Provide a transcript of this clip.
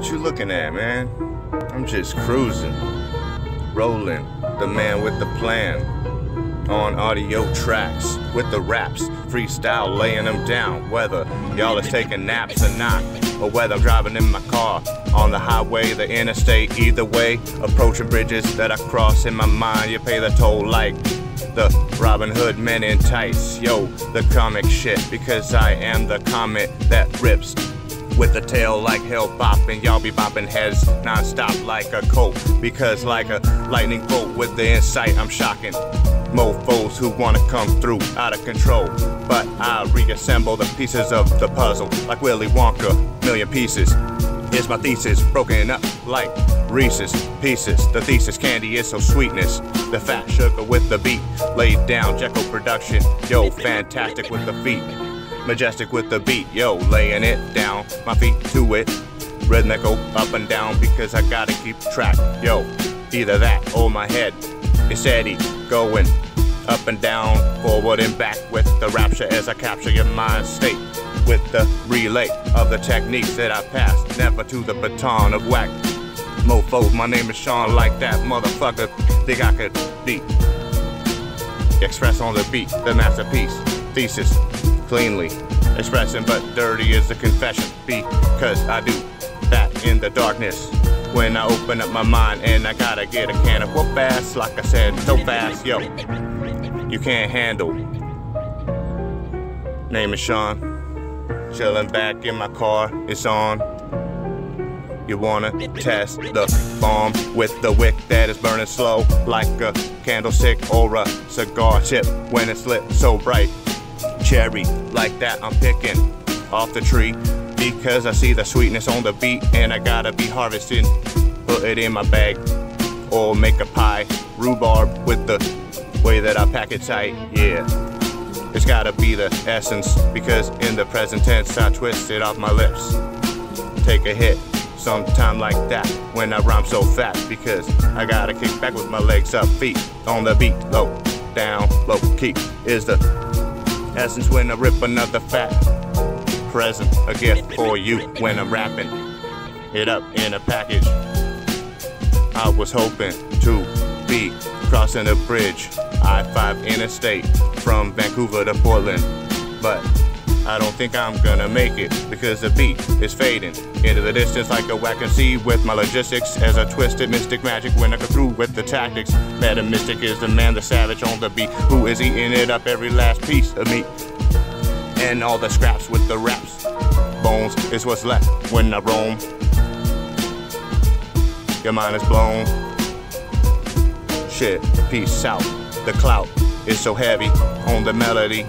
What you looking at, man? I'm just cruising. Rolling, the man with the plan. On audio tracks, with the raps. Freestyle, laying them down. Whether y'all is taking naps or not. Or whether I'm driving in my car. On the highway, the interstate, either way. Approaching bridges that I cross in my mind. You pay the toll like the Robin Hood men in tights. Yo, the comic shit. Because I am the comet that rips. With a tail like hell bopping, y'all be bopping heads non-stop like a colt. Because like a lightning bolt with the insight, I'm shocking mofos who wanna come through out of control. But I reassemble the pieces of the puzzle like Willy Wonka, million pieces. Here's my thesis, broken up like Reese's Pieces. The thesis candy is so sweetness. The fat sugar with the beat, laid down Jekyll production. Yo, fantastic with the feet. Majestic with the beat, yo, laying it down, my feet to it. Rhythmic up and down because I gotta keep track, yo. Either that or my head is steady, going up and down, forward and back with the rapture as I capture your mind state. With the relay of the techniques that I passed, never to the baton of whack. Mofo, my name is Sean, like that motherfucker, think I could be. Express on the beat, the masterpiece, thesis. Cleanly expressing, but dirty is the confession, because I do that in the darkness when I open up my mind. And I gotta get a can of whoop ass, like I said, so fast, yo, you can't handle. Name is Sean, chilling back in my car, it's on. You wanna test the bomb with the wick that is burning slow, like a candlestick or a cigar tip when it's lit so bright. Cherry, like that I'm picking off the tree because I see the sweetness on the beat and I gotta be harvesting. Put it in my bag or make a pie. Rhubarb with the way that I pack it tight, yeah. It's gotta be the essence because in the present tense I twist it off my lips. Take a hit sometime like that when I rhyme so fat because I gotta kick back with my legs up, feet on the beat, low, down, low, keep is the essence when I rip another fat present, a gift for you when I'm wrapping it up in a package. I was hoping to be crossing a bridge, I-5 interstate from Vancouver to Portland, but I don't think I'm gonna make it because the beat is fading into the distance like a whack and see with my logistics as I twisted mystic magic when I go through with the tactics. MetaMystik is the man, the savage on the beat, who is eating it up every last piece of meat. And all the scraps with the raps, bones is what's left when I roam. Your mind is blown. Shit, peace out. The clout is so heavy on the melody.